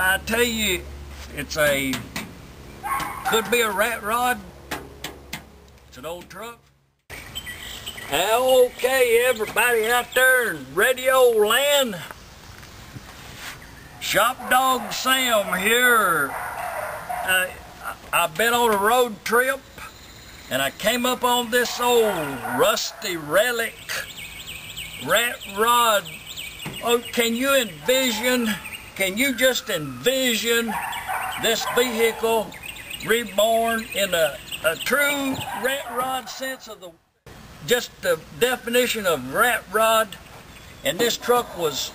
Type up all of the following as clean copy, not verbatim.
I tell you, it's a, could be a rat rod. It's an old truck. Okay, everybody out there in radio land, Shop Dog Sam here. I've been on a road trip and I came up on this old rusty relic rat rod. Oh, can you envision, can you just envision this vehicle reborn in a true rat rod sense of the, just the definition of rat rod? And this truck was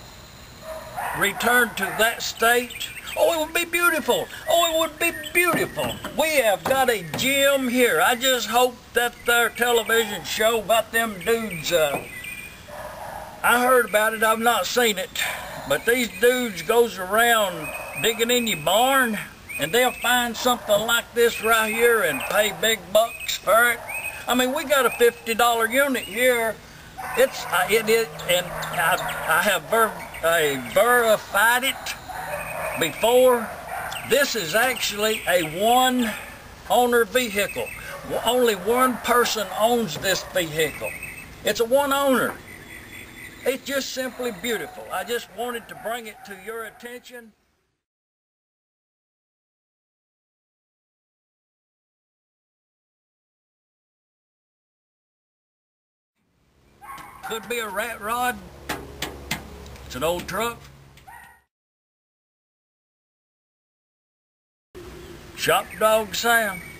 returned to that state. Oh, it would be beautiful. Oh, it would be beautiful. We have got a gem here. I just hope that their television show about them dudes, I heard about it, I've not seen it, but these dudes goes around digging in your barn and they'll find something like this right here and pay big bucks for it. I mean, we got a $50 unit here. It's, I have verified it before. This is actually a one-owner vehicle. Only one person owns this vehicle. It's a one-owner. It's just simply beautiful. I just wanted to bring it to your attention. Could be a rat rod. It's an old truck. Shop Dog Sam.